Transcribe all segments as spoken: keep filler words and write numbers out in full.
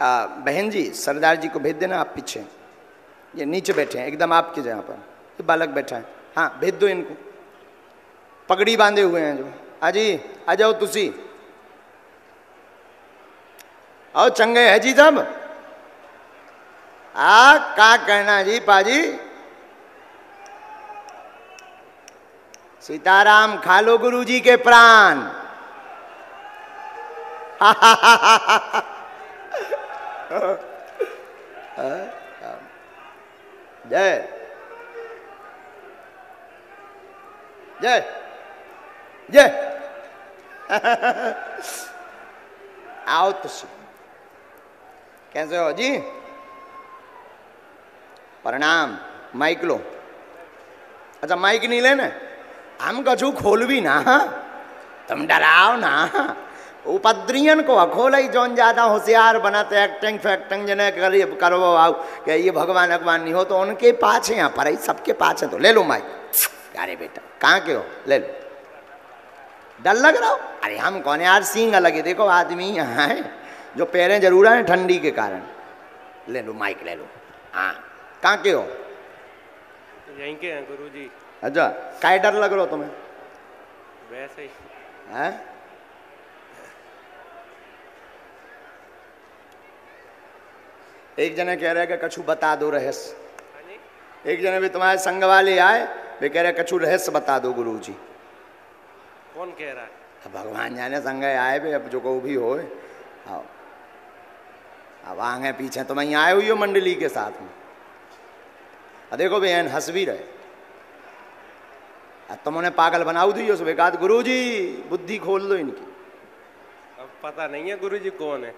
आ, बहन जी सरदार जी को भेज देना, आप पीछे, ये नीचे बैठे हैं एकदम आपके जहाँ पर, ये बालक बैठा है, हाँ भेज दो इनको, पगड़ी बांधे हुए हैं जो, आजी आ जाओ तुसी, आओ चंगे है जी साहब, आ का कहना जी पाजी, सीताराम खा लो गुरु जी के प्राण, हा हा हा हा हा जय जय जय। आओ तुसी, कैसे हो जी, प्रणाम, माइक लो, अच्छा माइक नहीं लेने, हम कछु खोलवी ना, तुम डराओ ना, उपद्रियन को अखोल ही जौन ज़्यादा होशियार बनाते, एक्टिंग फैक्टिंग जने करीब करवो आओ कि ये भगवान अगवान नहीं हो तो उनके पास है, यहाँ पर सबके पास है, तो ले लो माइक, अरे बेटा कहाँ के हो, ले लो, डर लग रहा हो, अरे हम कौन यार, सींग अलग है, देखो आदमी यहाँ है जो पैरें जरूर हैं ठंडी के कारण, ले लो माइक ले लो, हाँ कहाँ के हो, यहीं के हैं गुरु जी, अच्छा क्या डर लग रहा हो तुम्हें, वैसे ही है, एक जने कह रहे कि कछु बता दो रहस्य, एक जने भी तुम्हारे संग वाले आए वे कह रहे कछु रहस्य बता दो गुरु जी, कौन कह रहा है, अब भगवान जाने संग आए भी, अब जो को भी हो, आओ अब आगे पीछे तो वहीं आए हुई हो मंडली के साथ में, देखो भैया हंस भी रहे, तुम उन्हें पागल बनाऊ दी हो, सुबह कहा गुरु जी बुद्धि खोल दो इनकी, अब पता नहीं है गुरु जी कौन है,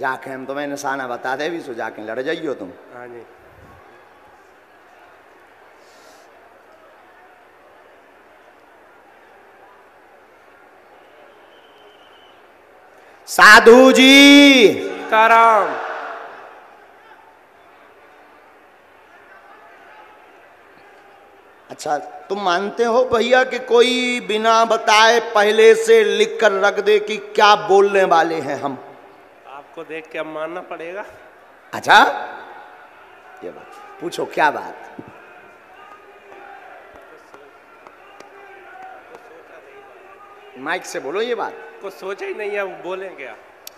जाके हम तुम्हें निशाना बता दे भी, सो जाके लड़ जाइयो तुम, हाँ जी, साधु जी सीताराम, अच्छा तुम मानते हो भैया कि कोई बिना बताए पहले से लिख कर रख दे कि क्या बोलने वाले हैं हम, को देख के अब मानना पड़ेगा, अच्छा ये बात पूछो, क्या बात, माइक से बोलो, ये बात कुछ सोचा ही नहीं है, बोले क्या,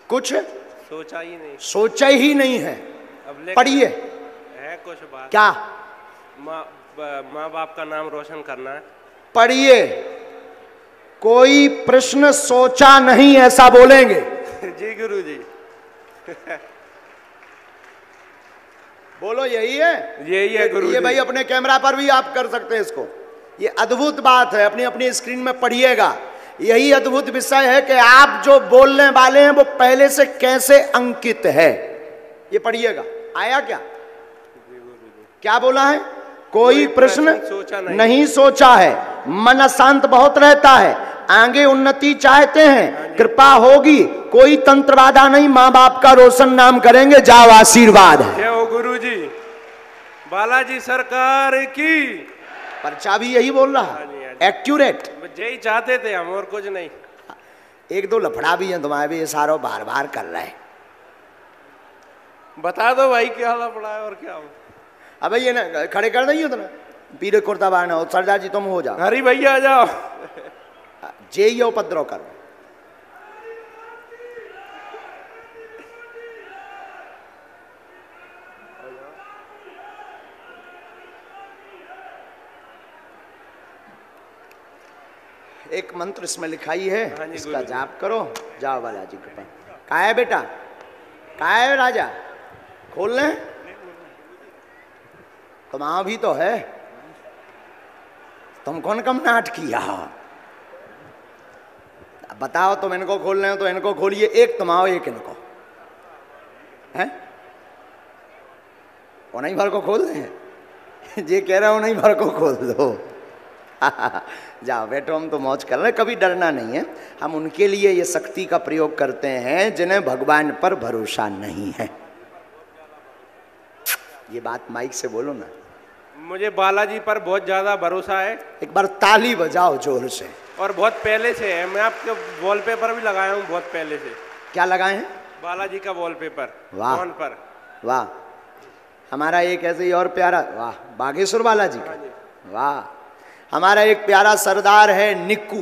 कुछ सोचा ही नहीं, सोचा ही नहीं है, अब पढ़िए है कुछ बात, क्या माँ माँ बाप का नाम रोशन करना है, पढ़िए, कोई प्रश्न सोचा नहीं ऐसा बोलेंगे जी गुरु जी बोलो, यही है यही है गुरु, ये भाई अपने कैमरा पर भी आप कर सकते हैं इसको, ये अद्भुत बात है, अपनी अपनी स्क्रीन में पढ़िएगा, यही अद्भुत विषय है कि आप जो बोलने वाले हैं वो पहले से कैसे अंकित है, ये पढ़िएगा, आया क्या, क्या बोला है, कोई प्रश्न सोचा नहीं, नहीं सोचा है, मन शांत बहुत रहता है, आगे उन्नति चाहते हैं, कृपा होगी, कोई तंत्र बाधा नहीं, माँ बाप का रोशन नाम करेंगे, जाओ आशीर्वाद है, जय हो गुरु जी, बालाजी सरकार की, पर्चा भी यही बोल रहा है, एक्यूरेट, यही चाहते थे हम और कुछ नहीं, एक दो लफड़ा भी है तुम्हारे भी, ये सारो बार बार कर रहे हैं, बता दो भाई क्या लफड़ा है और क्या, अब ये ना खड़े कर नहीं हो ना, पीरे कुर्ता बाना हो, सरदार जी तुम हो जाओ, हरी भैया आ जाओ, जे ये उपद्रव करो, एक मंत्र इसमें लिखाई है, इसका जाप करो, जाओ वाला जी कृपा, का है बेटा, का है राजा, खोल लें, तुम भी तो है, तुम कौन कम नाट किया, बताओ तुम इनको खोल रहे हो तो इनको खोलिए, एक तुमाओ एक इनको, हैं वो नहीं भर को खोल दे जे कह रहा हूँ, नहीं भर को खोल दो, जाओ बैठो, हम तो मौज कर रहे हैं, कभी डरना नहीं है, हम उनके लिए ये शक्ति का प्रयोग करते हैं जिन्हें भगवान पर भरोसा नहीं है, ये बात माइक से बोलो ना, मुझे बालाजी पर बहुत ज्यादा भरोसा है, एक बार ताली बजाओ जोर से, और बहुत पहले से है, मैं आपके वॉलपेपर भी लगाया हूँ, बहुत पहले से, क्या लगाए हैं, बालाजी का वॉलपेपर वाह पर वाह, हमारा एक ऐसे ही और प्यारा वाह बागेश्वर बालाजी का वाह, हमारा एक प्यारा सरदार है निक्कू,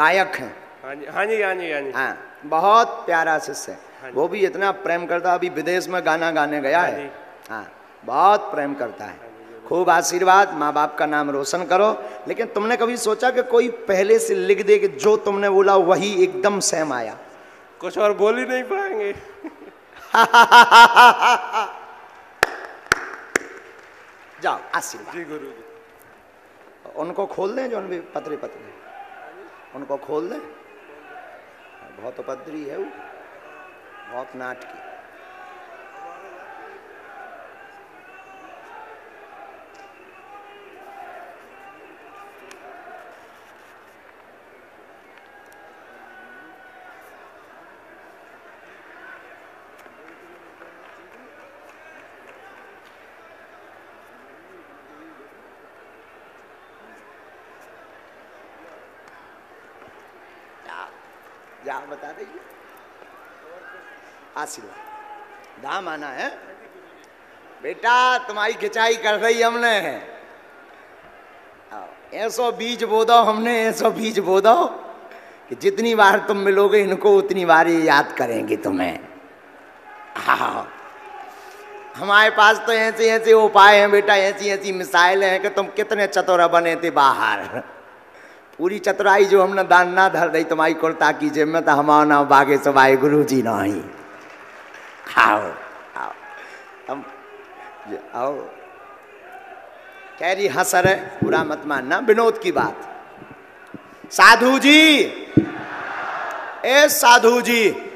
गायक है हाँ जी हाँ जी हाँ जी हाँ जी हाँ, बहुत प्यारा शिष्य है, वो भी इतना प्रेम करता, अभी विदेश में गाना गाने गया है हाँ, बहुत प्रेम करता है। खूब आशीर्वाद, माँ बाप का नाम रोशन करो। लेकिन तुमने कभी सोचा कि कोई पहले से लिख दे कि जो तुमने बोला वही एकदम सेम आया, कुछ और बोल ही नहीं पाएंगे। जाओ आशीर्वाद जी गुरु जी। उनको खोल दें जो भी पत्री पत्नी, उनको खोल दें, बहुत उपद्री है वो, बहुत नाटकी। आप बता दीजिए आशीर्वाद, धाम आना है बेटा, तुम्हारी खिंचाई कर रही हमने, ऐसा बीज बो दो, हमने ऐसा बीज बो दो कि जितनी बार तुम मिलोगे इनको उतनी बार ये याद करेंगे तुम्हें। हाँ हमारे पास तो ऐसे ऐसे उपाय हैं बेटा, ऐसी ऐसी मिसाइलें हैं कि तुम कितने चतुर बने थे बाहर, पूरी चतुराई जो हमने दान ना धर दी तुम्हारी कुर्ता की जेब में, तो हमारा नाम बागेश्वर भाई गुरु जी ना ही। आओ आओ तुम आओ, कह रही हंसर है, बुरा मत मानना, विनोद की बात। साधु जी, ए साधु जी,